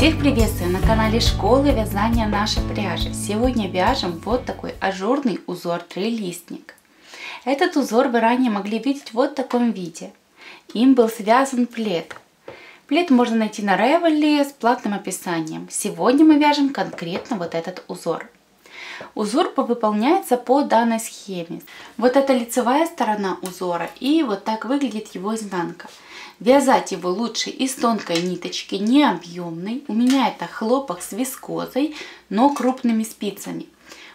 Всех приветствую на канале школы вязания «Наша пряжа». Сегодня вяжем вот такой ажурный узор трилистник. Этот узор вы ранее могли видеть вот в таком виде. Им был связан плед. Плед можно найти на Равелри с платным описанием. Сегодня мы вяжем конкретно вот этот узор. Узор выполняется по данной схеме. Вот это лицевая сторона узора, и вот так выглядит его изнанка. Вязать его лучше из тонкой ниточки, не объемной. У меня это хлопок с вискозой, но крупными спицами.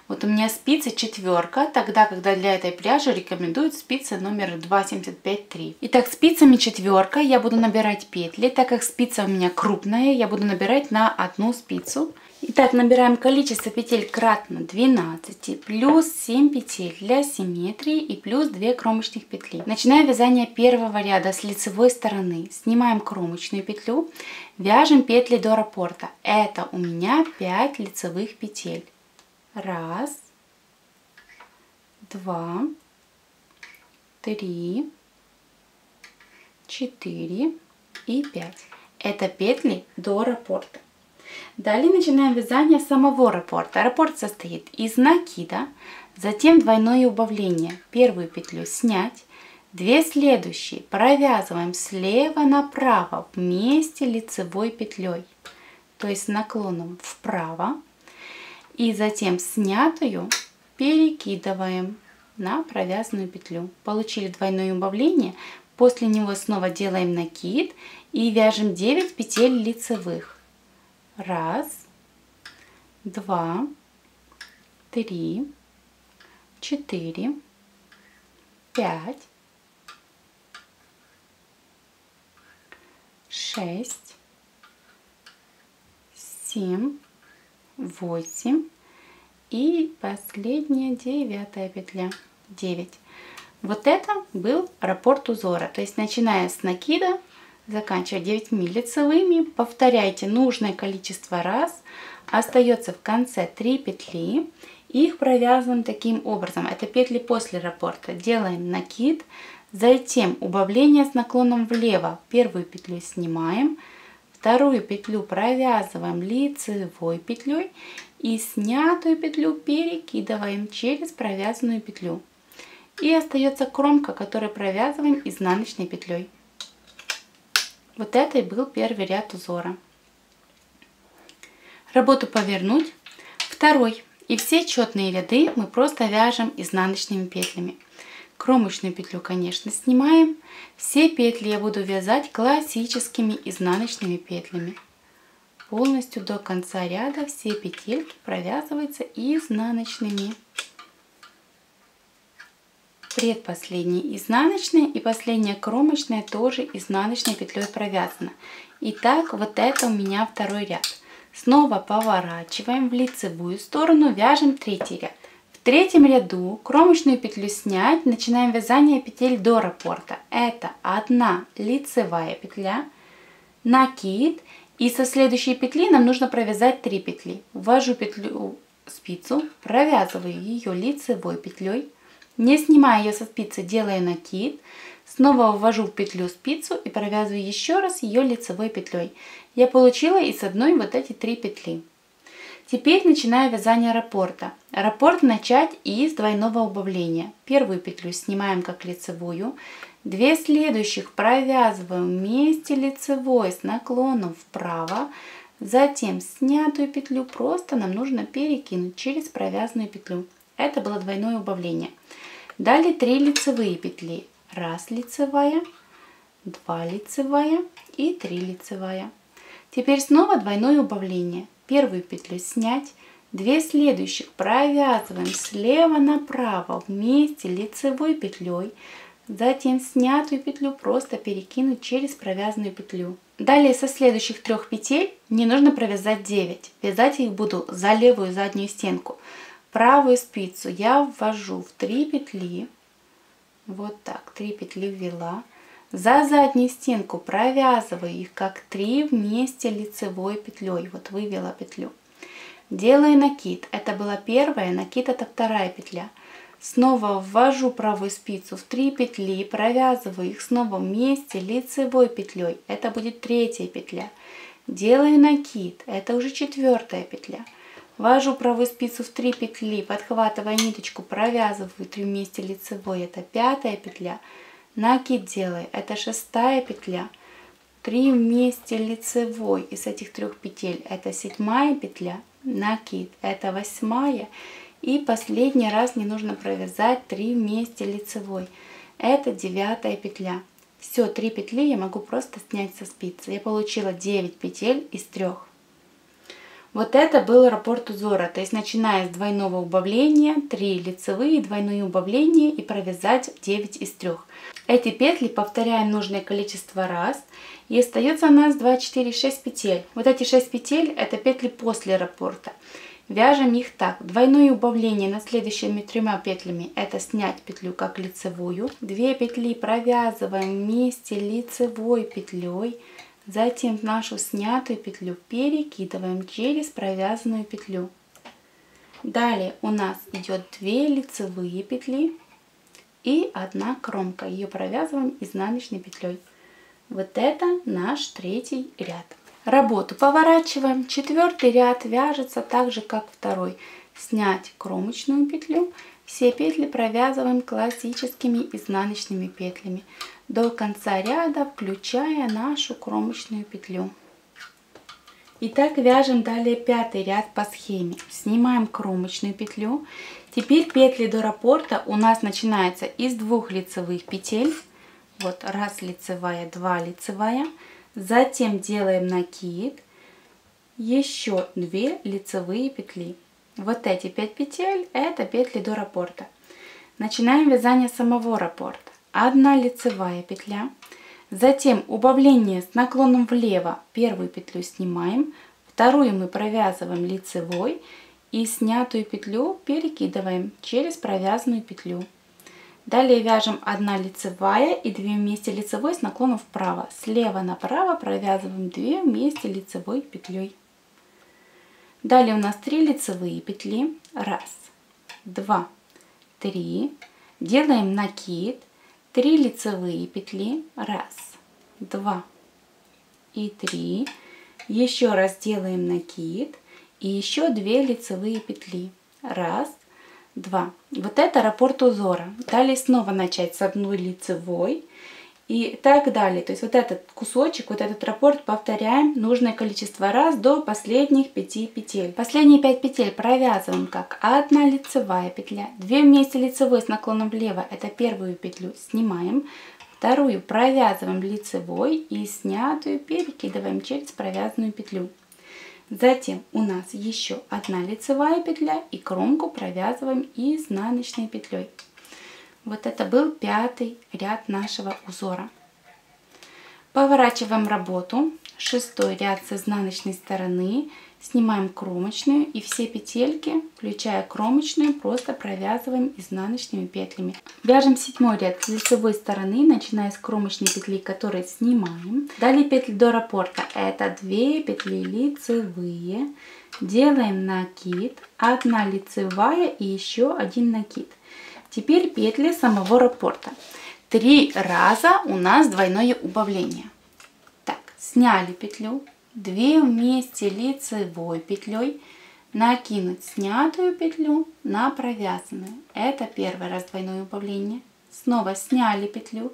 Вот у меня спицы четверка, тогда когда для этой пряжи рекомендуют спицы номер 2,75-3. Итак, спицами четверка я буду набирать петли, так как спица у меня крупная, я буду набирать на одну спицу. Итак, набираем количество петель кратно 12, плюс 7 петель для симметрии и плюс 2 кромочных петли. Начинаем вязание первого ряда с лицевой стороны. Снимаем кромочную петлю, вяжем петли до раппорта. Это у меня 5 лицевых петель. 1, 2, 3, 4 и 5. Это петли до раппорта. Далее начинаем вязание самого раппорта. Раппорт состоит из накида, затем двойное убавление. Первую петлю снять, две следующие провязываем слева направо вместе лицевой петлей, то есть с наклоном вправо. И затем снятую перекидываем на провязанную петлю. Получили двойное убавление. После него снова делаем накид и вяжем 9 петель лицевых. 1, 2, 3, 4, 5, 6, 7, 8 и последняя 9 петля. 9. Вот это был раппорт узора. То есть начиная с накида, заканчивая 9 лицевыми, повторяйте нужное количество раз. Остается в конце 3 петли. Их провязываем таким образом. Это петли после раппорта. Делаем накид, затем убавление с наклоном влево. Первую петлю снимаем. Вторую петлю провязываем лицевой петлей и снятую петлю перекидываем через провязанную петлю. И остается кромка, которую провязываем изнаночной петлей. Вот это и был первый ряд узора. Работу повернуть. Второй. И все четные ряды мы просто вяжем изнаночными петлями. Кромочную петлю, конечно, снимаем. Все петли я буду вязать классическими изнаночными петлями. Полностью до конца ряда все петельки провязываются изнаночными. Предпоследняя изнаночная и последняя кромочная тоже изнаночной петлей провязана. Итак, вот это у меня второй ряд. Снова поворачиваем в лицевую сторону, вяжем третий ряд. В третьем ряду кромочную петлю снять, начинаем вязание петель до раппорта. Это 1 лицевая петля, накид, и со следующей петли нам нужно провязать 3 петли. Ввожу петлю спицу, провязываю ее лицевой петлей, не снимая ее со спицы, делаю накид, снова ввожу в петлю спицу и провязываю еще раз ее лицевой петлей. Я получила из одной вот эти 3 петли. Теперь начинаю вязание раппорта. Раппорт начать из двойного убавления. Первую петлю снимаем как лицевую. 2 следующих провязываем вместе лицевой с наклоном вправо. Затем снятую петлю просто нам нужно перекинуть через провязанную петлю. Это было двойное убавление. Далее 3 лицевые петли. 1 лицевая, 2 лицевая и 3 лицевая. Теперь снова двойное убавление. Первую петлю снять, 2 следующих провязываем слева направо вместе лицевой петлей, затем снятую петлю просто перекинуть через провязанную петлю. Далее со следующих 3 петель мне нужно провязать 9. Вязать их буду за левую заднюю стенку. Правую спицу я ввожу в 3 петли, вот так, 3 петли ввела. За заднюю стенку провязываю их как 3 вместе лицевой петлей. Вот вывела петлю. Делаю накид. Это была первая, накид это 2 петля. Снова ввожу правую спицу в 3 петли, провязываю их снова вместе лицевой петлей. Это будет 3 петля. Делаю накид, это уже 4-я петля. Ввожу правую спицу в 3 петли, подхватывая ниточку, провязываю 3 вместе лицевой, это 5-я петля. Накид делаю, это 6-я петля. 3 вместе лицевой из этих 3 петель, это 7-я петля. Накид, это 8-я. И последний раз не нужно провязать 3 вместе лицевой. Это 9-я петля. Все, 3 петли я могу просто снять со спицы. Я получила 9 петель из 3. Вот это был раппорт узора. То есть начиная с двойного убавления, 3 лицевые, двойные убавления и провязать 9 из 3. Эти петли повторяем нужное количество раз. И остается у нас 2, 4, 6 петель. Вот эти 6 петель это петли после раппорта. Вяжем их так. Двойное убавление над следующими 3 петлями это снять петлю как лицевую. 2 петли провязываем вместе лицевой петлей. Затем в нашу снятую петлю перекидываем через провязанную петлю. Далее у нас идет 2 лицевые петли и 1 кромка. Ее провязываем изнаночной петлей. Вот это наш 3-й ряд. Работу поворачиваем. 4-й ряд вяжется так же, как 2-й. Снять кромочную петлю. Все петли провязываем классическими изнаночными петлями до конца ряда, включая нашу кромочную петлю. Итак, вяжем далее 5-й ряд по схеме. Снимаем кромочную петлю. Теперь петли до раппорта у нас начинаются из 2 лицевых петель. Вот 1 лицевая, 2 лицевая. Затем делаем накид, еще 2 лицевые петли. Вот эти 5 петель, это петли до раппорта. Начинаем вязание самого раппорта. 1 лицевая петля, затем убавление с наклоном влево, 1-ю петлю снимаем, 2-ю мы провязываем лицевой и снятую петлю перекидываем через провязанную петлю. Далее вяжем 1 лицевая и 2 вместе лицевой с наклоном вправо. Слева направо провязываем 2 вместе лицевой петлей. Далее у нас 3 лицевые петли. 1, 2, 3. Делаем накид. 3 лицевые петли. 1, 2 и 3. Еще раз делаем накид. И еще 2 лицевые петли. 1, 2. Вот это раппорт узора. Далее снова начать с 1 лицевой и так далее. То есть вот этот кусочек, вот этот раппорт повторяем нужное количество раз до последних 5 петель. Последние 5 петель провязываем как 1 лицевая петля, 2 вместе лицевой с наклоном влево, это 1-ю петлю снимаем, 2-ю провязываем лицевой и снятую перекидываем через провязанную петлю. Затем у нас еще 1 лицевая петля и кромку провязываем изнаночной петлей. Вот это был 5-й ряд нашего узора. Поворачиваем работу. 6-й ряд с изнаночной стороны. Снимаем кромочную и все петельки, включая кромочную, просто провязываем изнаночными петлями. Вяжем 7-й ряд с лицевой стороны, начиная с кромочной петли, которую снимаем. Далее петли до раппорта. Это 2 петли лицевые. Делаем накид. 1 лицевая и еще 1 накид. Теперь петли самого раппорта. 3 раза у нас двойное убавление. Так, сняли петлю. 2 вместе лицевой петлей. Накинуть снятую петлю на провязанную. Это 1 раз двойное убавление. Снова сняли петлю.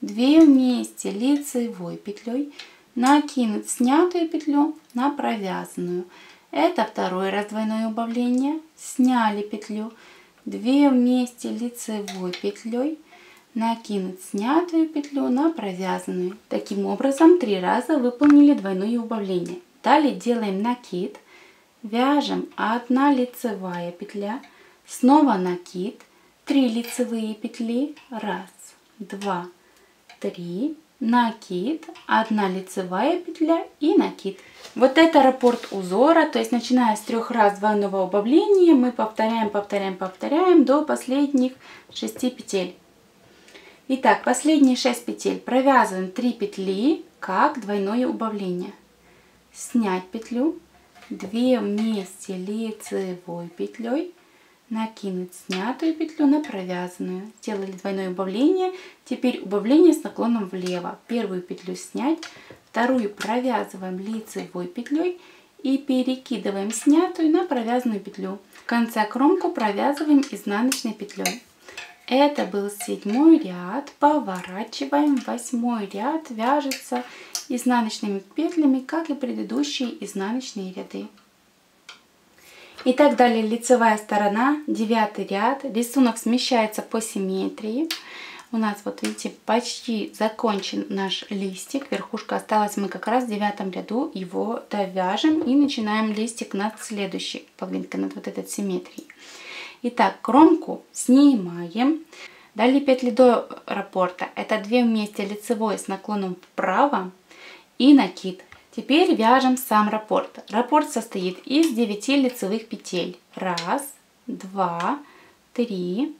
2 вместе лицевой петлей. Накинуть снятую петлю на провязанную. Это 2 раз двойное убавление. Сняли петлю. 2 вместе лицевой петлей. Накинуть снятую петлю на провязанную. Таким образом 3 раза выполнили двойное убавление. Далее делаем накид. Вяжем 1 лицевая петля. Снова накид. 3 лицевые петли. 1, 2, 3. Накид. 1 лицевая петля и накид. Вот это раппорт узора. То есть начиная с 3 раз двойного убавления мы повторяем, повторяем, повторяем до последних 6 петель. Итак, последние 6 петель провязываем 3 петли, как двойное убавление. Снять петлю, 2 вместе лицевой петлей, накинуть снятую петлю на провязанную. Сделали двойное убавление, теперь убавление с наклоном влево. 1-ю петлю снять, Вторую провязываем лицевой петлей и перекидываем снятую на провязанную петлю. В конце кромку провязываем изнаночной петлей. Это был 7 ряд. Поворачиваем 8 ряд. Вяжется изнаночными петлями, как и предыдущие изнаночные ряды. И так далее. Лицевая сторона, 9 ряд. Рисунок смещается по симметрии. У нас, вот видите, почти закончен наш листик. Верхушка осталась, мы как раз в 9 ряду его довяжем и начинаем листик над следующей половинкой, над вот этой симметрией. Итак, кромку снимаем. Далее петли до раппорта. Это 2 вместе лицевой с наклоном вправо и накид. Теперь вяжем сам раппорт. Раппорт состоит из 9 лицевых петель. 1, 2, 3,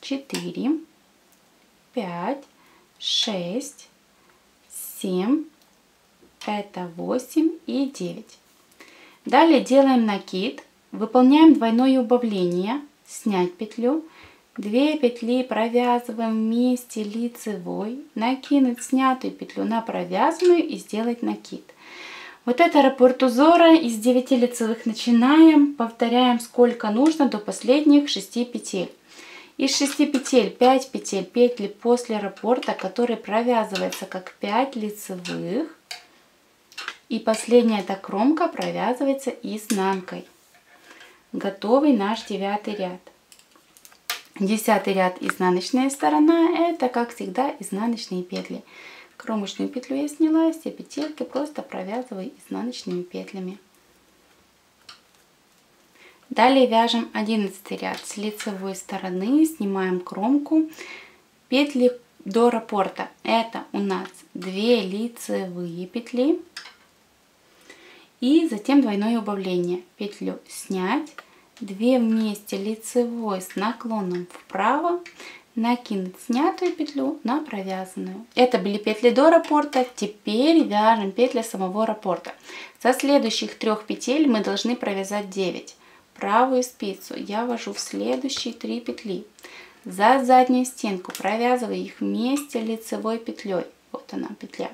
4, 5, 6, 7, это 8 и 9. Далее делаем накид. Выполняем двойное убавление. Снять петлю. 2 петли провязываем вместе лицевой. Накинуть снятую петлю на провязанную и сделать накид. Вот это раппорт узора. Из 9 лицевых начинаем. Повторяем сколько нужно до последних 6 петель. Из 6 петель 5 петель петли после раппорта, который провязывается как 5 лицевых. И последняя эта кромка провязывается изнанкой. Готовый наш 9 ряд. 10 ряд изнаночная сторона. Это, как всегда, изнаночные петли. Кромочную петлю я сняла, все петельки просто провязываю изнаночными петлями. Далее вяжем 11 ряд с лицевой стороны. Снимаем кромку. Петли до раппорта. Это у нас 2 лицевые петли. И затем двойное убавление. Петлю снять. 2 вместе лицевой с наклоном вправо. Накинуть снятую петлю на провязанную. Это были петли до раппорта. Теперь вяжем петли самого раппорта. Со следующих 3 петель мы должны провязать 9. Правую спицу я ввожу в следующие 3 петли. За заднюю стенку провязываю их вместе лицевой петлей. Вот она петля.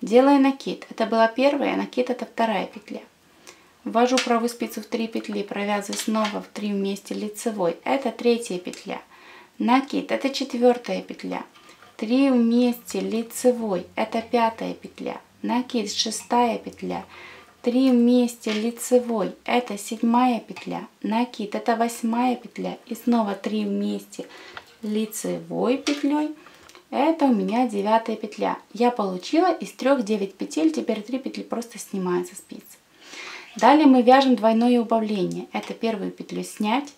Делаю накид. Это была первая, накид это 2 петля. Ввожу правую спицу в 3 петли, провязываю снова в 3 вместе лицевой. Это 3 петля. Накид. Это 4 петля. 3 вместе лицевой. Это 5 петля. Накид. 6 петля. 3 вместе лицевой. Это 7 петля. Накид. Это 8 петля. И снова 3 вместе лицевой петлей. Это у меня 9 петля. Я получила из 3 9 петель, теперь 3 петли просто снимаю со спиц. Далее мы вяжем двойное убавление. Это первую петлю снять.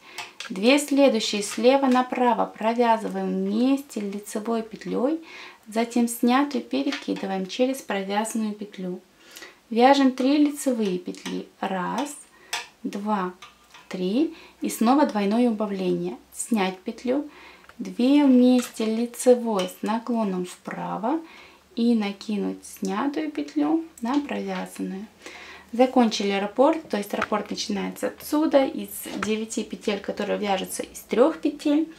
2 следующие слева направо провязываем вместе лицевой петлей. Затем снятую перекидываем через провязанную петлю. Вяжем 3 лицевые петли. 1, 2, 3. И снова двойное убавление. Снять петлю. 2 вместе лицевой с наклоном вправо и накинуть снятую петлю на провязанную. Закончили раппорт, то есть раппорт начинается отсюда, из 9 петель, которые вяжутся из 3 петель.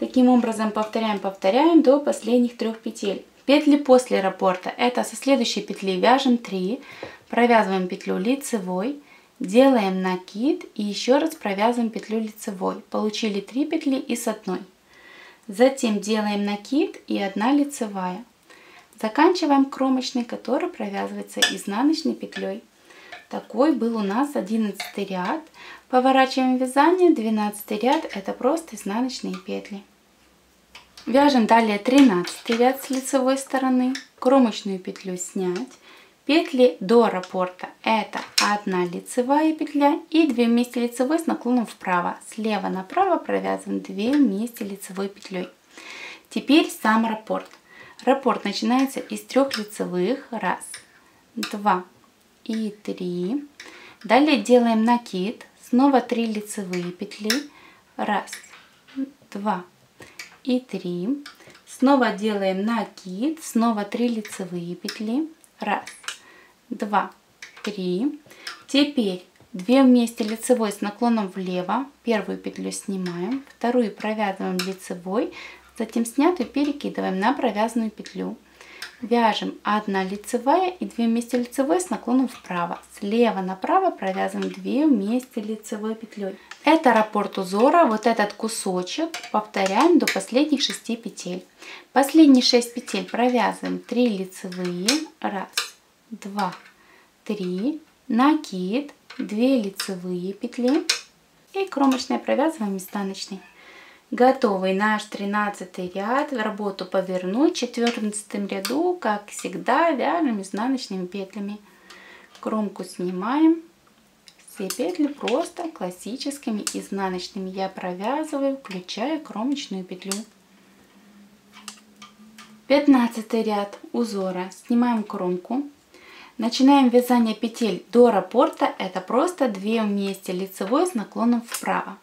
Таким образом повторяем до последних 3 петель. Петли после раппорта, это со следующей петли вяжем 3, провязываем петлю лицевой. Делаем накид и еще раз провязываем петлю лицевой. Получили 3 петли и с 1. Затем делаем накид и 1 лицевая. Заканчиваем кромочной, который провязывается изнаночной петлей. Такой был у нас 11 ряд. Поворачиваем вязание. 12 ряд это просто изнаночные петли. Вяжем далее 13 ряд с лицевой стороны. Кромочную петлю снять. Петли до раппорта это 1 лицевая петля и 2 вместе лицевой с наклоном вправо. Слева направо провязываем 2 вместе лицевой петлей. Теперь сам раппорт. Раппорт начинается из 3 лицевых. 1, 2 и 3. Далее делаем накид. Снова 3 лицевые петли. 1, 2 и 3. Снова делаем накид. Снова 3 лицевые петли. 1, 2, 3. Теперь 2 вместе лицевой с наклоном влево. Первую петлю снимаем, вторую провязываем лицевой, затем снятую перекидываем на провязанную петлю. Вяжем 1 лицевая и 2 вместе лицевой с наклоном вправо. Слева направо провязываем 2 вместе лицевой петлей. Это раппорт узора, вот этот кусочек повторяем до последних 6 петель. Последние 6 петель провязываем 3 лицевые, 1, 2, 3, накид, 2 лицевые петли и кромочная провязываем изнаночной. Готовый наш 13 ряд, работу повернуть, в 14 ряду, как всегда, вяжем изнаночными петлями. Кромку снимаем, все петли просто классическими изнаночными я провязываю, включая кромочную петлю. 15 ряд узора, снимаем кромку. Начинаем вязание петель до раппорта, это просто 2 вместе лицевой с наклоном вправо.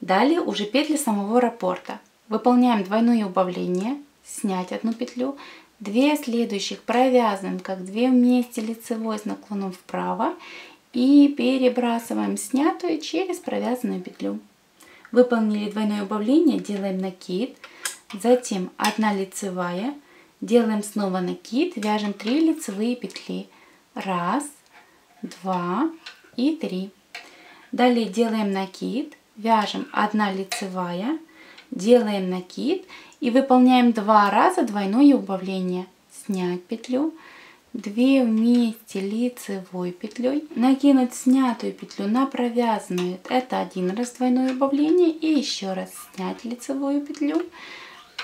Далее уже петли самого раппорта. Выполняем двойное убавление, снять одну петлю, 2 следующих провязываем как 2 вместе лицевой с наклоном вправо и перебрасываем снятую через провязанную петлю. Выполнили двойное убавление, делаем накид, затем 1 лицевая, делаем снова накид, вяжем 3 лицевые петли, 1, 2 и 3. Далее делаем накид. Вяжем 1 лицевая, делаем накид и выполняем 2 раза двойное убавление. Снять петлю, 2 вместе лицевой петлей, накинуть снятую петлю на провязанную. Это 1 раз двойное убавление и еще раз снять лицевую петлю.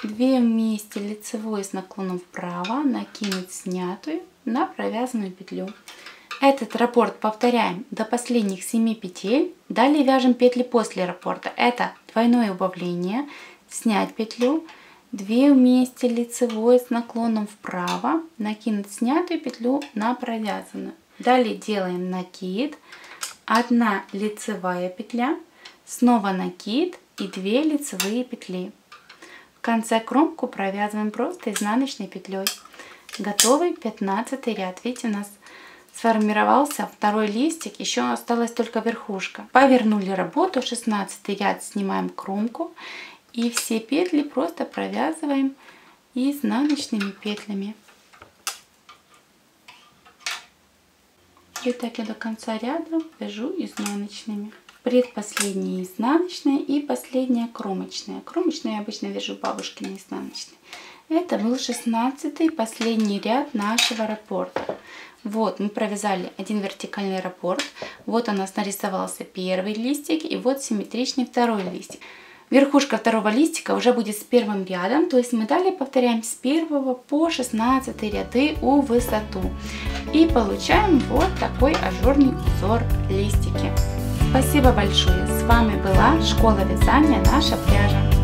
2 вместе лицевой с наклоном вправо, накинуть снятую на провязанную петлю. Этот раппорт повторяем до последних 7 петель. Далее вяжем петли после раппорта. Это двойное убавление, снять петлю, 2 вместе лицевой с наклоном вправо, накинуть снятую петлю на провязанную. Далее делаем накид, 1 лицевая петля, снова накид и 2 лицевые петли. В конце кромку провязываем просто изнаночной петлей. Готовый 15 ряд. Видите, у нас сформировался второй листик, еще осталась только верхушка. Повернули работу, 16 ряд, снимаем кромку и все петли просто провязываем изнаночными петлями. И так я до конца ряда вяжу изнаночными. Предпоследняя изнаночная и последняя кромочная. Кромочную я обычно вяжу бабушкиной изнаночной. Это был 16-й, последний ряд нашего раппорта. Вот мы провязали 1 вертикальный раппорт, вот у нас нарисовался 1 листик и вот симметричный 2 листик. Верхушка 2 листика уже будет с 1 рядом, то есть мы далее повторяем с 1 по 16 ряды у высоту. И получаем вот такой ажурный узор листики. Спасибо большое, с вами была школа вязания «Наша пряжа».